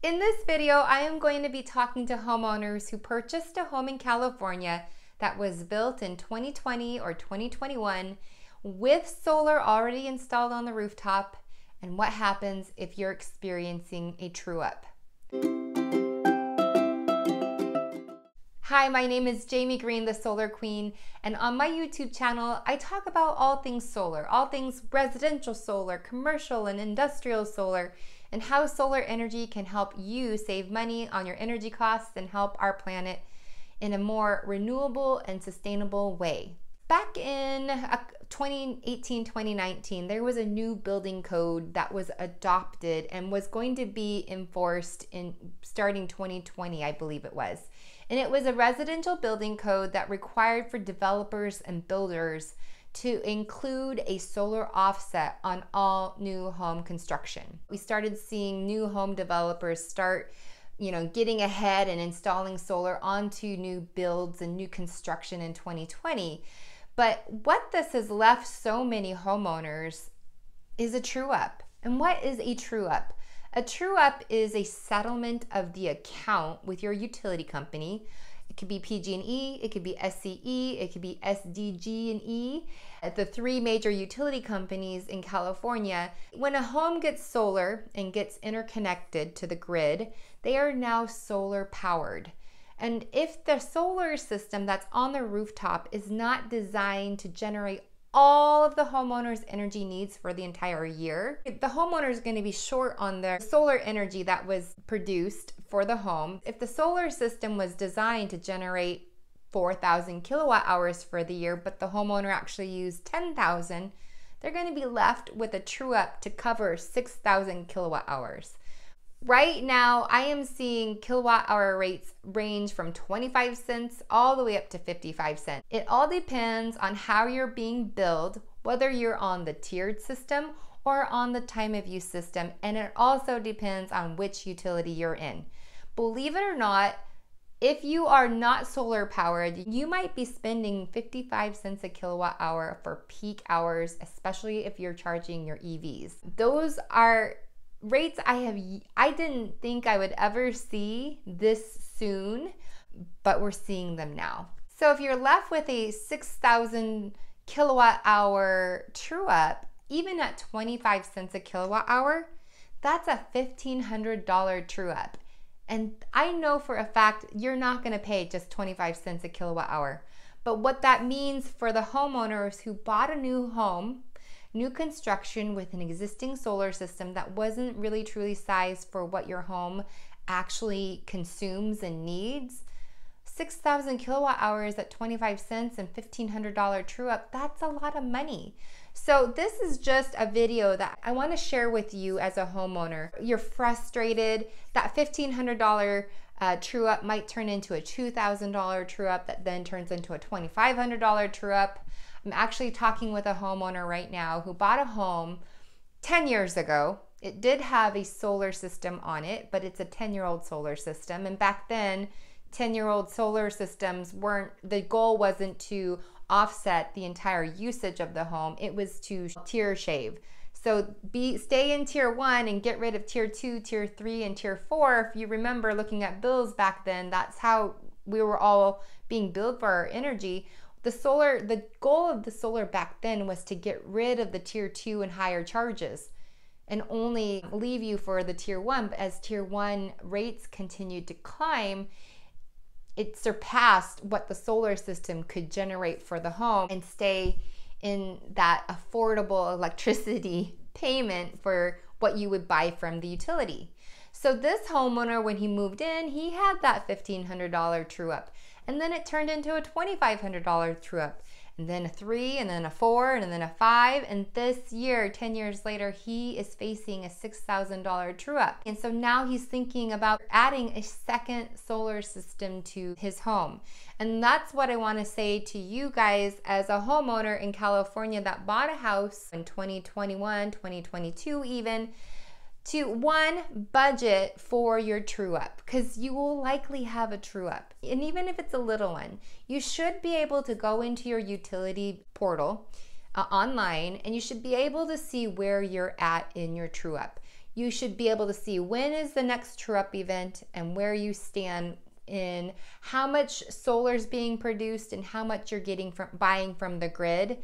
In this video, I am going to be talking to homeowners who purchased a home in California that was built in 2020 or 2021 with solar already installed on the rooftop and what happens if you're experiencing a true up. Hi, my name is Jaime Greene, the Solar Queen, and on my YouTube channel, I talk about all things solar, all things residential solar, commercial and industrial solar, and how solar energy can help you save money on your energy costs and help our planet in a more renewable and sustainable way. Back in 2018, 2019, there was a new building code that was adopted and was going to be enforced in starting 2020, I believe it was. And it was a residential building code that required for developers and builders to include a solar offset on all new home construction. We started seeing new home developers start, getting ahead and installing solar onto new builds and new construction in 2020. But what this has left so many homeowners is a true up. And what is a true up? A true up is a settlement of the account with your utility company. It could be PG&E, it could be SCE, it could be SDG&E, the three major utility companies in California. When a home gets solar and gets interconnected to the grid, they are now solar powered. And if the solar system that's on the rooftop is not designed to generate all of the homeowner's energy needs for the entire year, if the homeowner is going to be short on their solar energy that was produced for the home. If the solar system was designed to generate 4,000 kilowatt hours for the year, but the homeowner actually used 10,000, they're going to be left with a true up to cover 6,000 kilowatt hours. Right now, I am seeing kilowatt hour rates range from 25 cents all the way up to 55 cents. It all depends on how you're being billed, whether you're on the tiered system or on the time of use system, and it also depends on which utility you're in. Believe it or not, if you are not solar powered, you might be spending 55 cents a kilowatt hour for peak hours, especially if you're charging your EVs. Those are rates I didn't think I would ever see this soon, but we're seeing them now. So if you're left with a 6,000 kilowatt hour true up, even at 25 cents a kilowatt hour, that's a $1,500 true up. And I know for a fact you're not going to pay just 25 cents a kilowatt hour. But what that means for the homeowners who bought a new home, new construction with an existing solar system that wasn't really truly sized for what your home actually consumes and needs, 6,000 kilowatt hours at 25 cents and $1,500 true up, that's a lot of money. So this is just a video that I want to share with you as a homeowner. You're frustrated that $1,500 true up might turn into a $2,000 true up that then turns into a $2,500 true up. I'm actually talking with a homeowner right now who bought a home 10 years ago. It did have a solar system on it, but it's a 10-year-old solar system. And back then, 10-year-old solar systems weren't, the goal wasn't to offset the entire usage of the home. It was to tier shave. So stay in tier 1 and get rid of tier 2, tier 3, and tier 4. If you remember looking at bills back then, that's how we were all being billed for our energy. The goal of the solar back then was to get rid of the tier 2 and higher charges and only leave you for the tier 1. But as tier 1 rates continued to climb, it surpassed what the solar system could generate for the home and stay in that affordable electricity payment for what you would buy from the utility. So this homeowner, when he moved in, he had that $1,500 true up. And then it turned into a $2,500 true up, and then a 3, and then a 4, and then a 5. And this year, 10 years later, he is facing a $6,000 true up. And so now he's thinking about adding a second solar system to his home. And that's what I want to say to you guys as a homeowner in California that bought a house in 2021, 2022 even, to one, budget for your true up, because you will likely have a true up. And even if it's a little one, you should be able to go into your utility portal online, and you should be able to see where you're at in your true up. you should be able to see when is the next true-up event and where you stand in how much solar is being produced and how much you're getting from buying from the grid.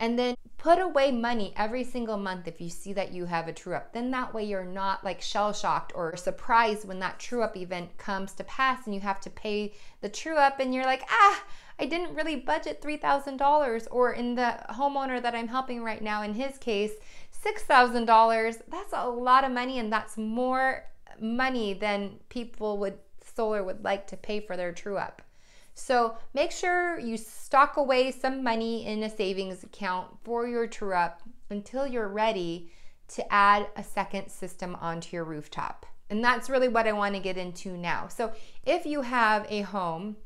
And then put away money every single month if you see that you have a true up. Then that way you're not like shell shocked or surprised when that true up event comes to pass and you have to pay the true up and you're like, ah, I didn't really budget $3,000, or in the homeowner that I'm helping right now, in his case, $6,000. That's a lot of money, and that's more money than people would, solar would like to pay for their true up. So make sure you stock away some money in a savings account for your true up until you're ready to add a second system onto your rooftop. And that's really what I want to get into now. So if you have a home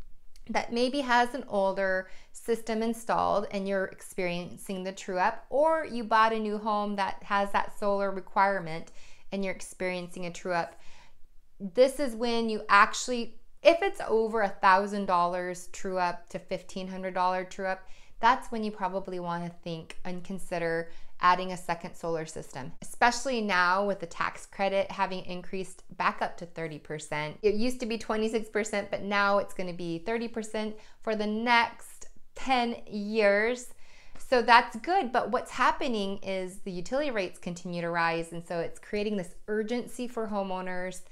that maybe has an older system installed and you're experiencing the true up, or you bought a new home that has that solar requirement and you're experiencing a true up, this is when you actually, if it's over $1,000 true up to $1,500 true up, that's when you probably want to think and consider adding a second solar system, especially now with the tax credit having increased back up to 30%. It used to be 26%, but now it's going to be 30% for the next 10 years. So that's good, but what's happening is the utility rates continue to rise, and so it's creating this urgency for homeowners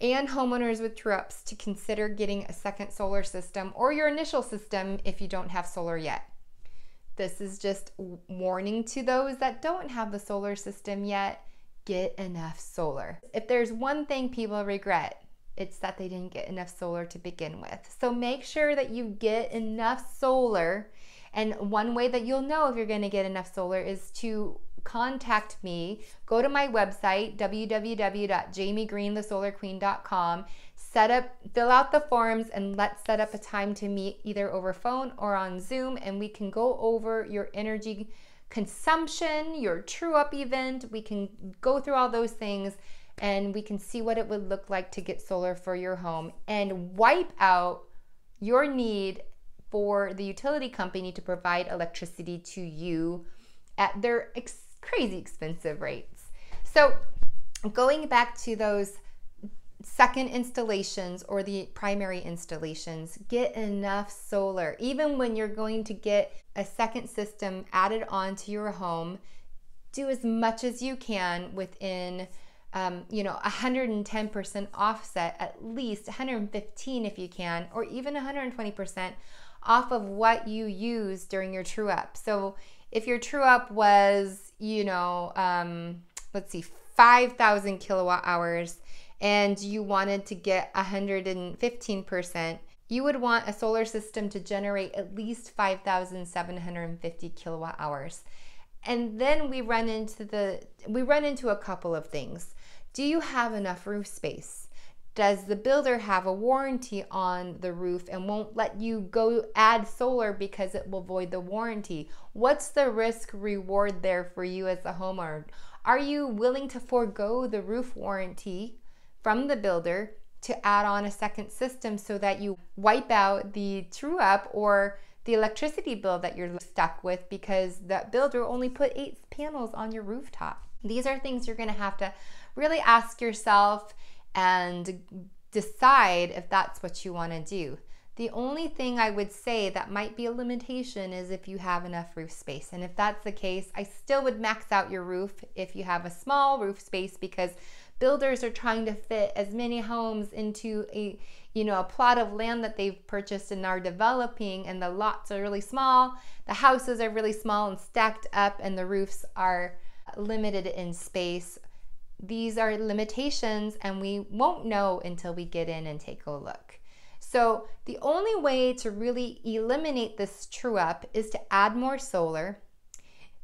and homeowners with true-ups to consider getting a second solar system or your initial system if you don't have solar yet. This is just warning to those that don't have the solar system yet, get enough solar. If there's one thing people regret, it's that they didn't get enough solar to begin with. So make sure that you get enough solar. And one way that you'll know if you're going to get enough solar is to contact me. Go to my website, www.jamiegreene.com, fill out the forms, and let's set up a time to meet either over phone or on Zoom, and we can go over your energy consumption, your true up event. We can go through all those things and we can see what it would look like to get solar for your home and wipe out your need for the utility company to provide electricity to you at their crazy expensive rates. So going back to those second installations or the primary installations, get enough solar. Even when you're going to get a second system added onto your home, do as much as you can within 110% offset, at least 115 if you can, or even 120% off of what you use during your true up. So if your true up was, let's see, 5,000 kilowatt hours and you wanted to get 115%, you would want a solar system to generate at least 5,750 kilowatt hours. And then we run into a couple of things. Do you have enough roof space? Does the builder have a warranty on the roof and won't let you go add solar because it will void the warranty? What's the risk reward there for you as a homeowner? Are you willing to forego the roof warranty from the builder to add on a second system so that you wipe out the true up or the electricity bill that you're stuck with because that builder only put 8 panels on your rooftop? These are things you're gonna have to really ask yourself and decide if that's what you want to do. The only thing I would say that might be a limitation is if you have enough roof space. And if that's the case, I still would max out your roof if you have a small roof space, because builders are trying to fit as many homes into a plot of land that they've purchased and are developing, and the lots are really small, the houses are really small and stacked up, and the roofs are limited in space. These are limitations, and we won't know until we get in and take a look. So the only way to really eliminate this true up is to add more solar,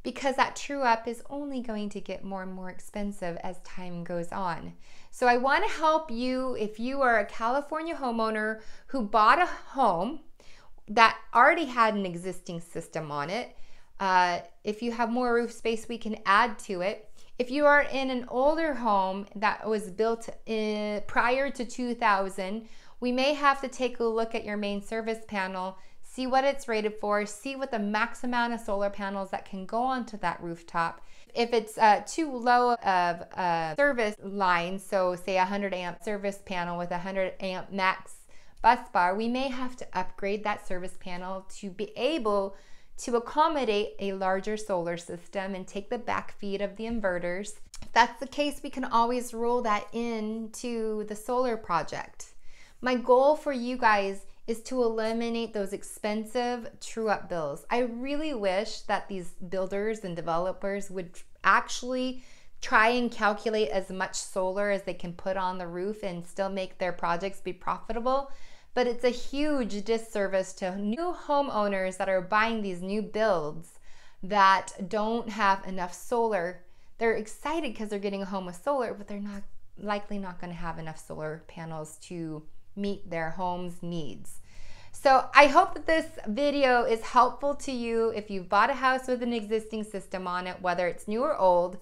because that true up is only going to get more and more expensive as time goes on. So I want to help you if you are a California homeowner who bought a home that already had an existing system on it. If you have more roof space, we can add to it. If you are in an older home that was built prior to 2000, we may have to take a look at your main service panel, see what it's rated for, see what the max amount of solar panels that can go onto that rooftop. If it's too low of a service line, so say 100 amp service panel with 100 amp max bus bar, we may have to upgrade that service panel to be able to accommodate a larger solar system and take the backfeed of the inverters. If that's the case, we can always roll that into the solar project. My goal for you guys is to eliminate those expensive true-up bills. I really wish that these builders and developers would actually try and calculate as much solar as they can put on the roof and still make their projects be profitable. But it's a huge disservice to new homeowners that are buying these new builds that don't have enough solar. They're excited because they're getting a home with solar, but they're not likely not going to have enough solar panels to meet their home's needs. So I hope that this video is helpful to you if you've bought a house with an existing system on it, whether it's new or old.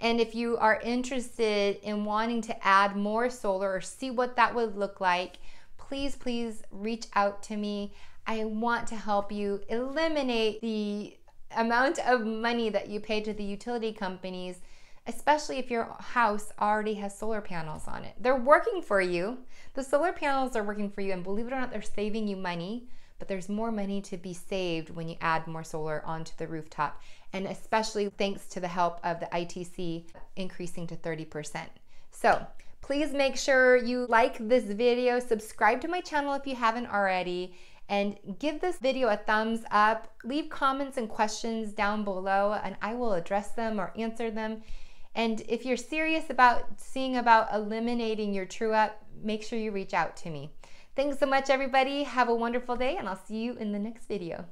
And if you are interested in wanting to add more solar or see what that would look like, please, please reach out to me. I want to help you eliminate the amount of money that you pay to the utility companies, especially if your house already has solar panels on it. They're working for you. The solar panels are working for you, and believe it or not, they're saving you money, but there's more money to be saved when you add more solar onto the rooftop, and especially thanks to the help of the ITC increasing to 30%. So, please make sure you like this video, subscribe to my channel if you haven't already, and give this video a thumbs up. Leave comments and questions down below and I will address them or answer them. And if you're serious about seeing about eliminating your true up, make sure you reach out to me. Thanks so much everybody. Have a wonderful day and I'll see you in the next video.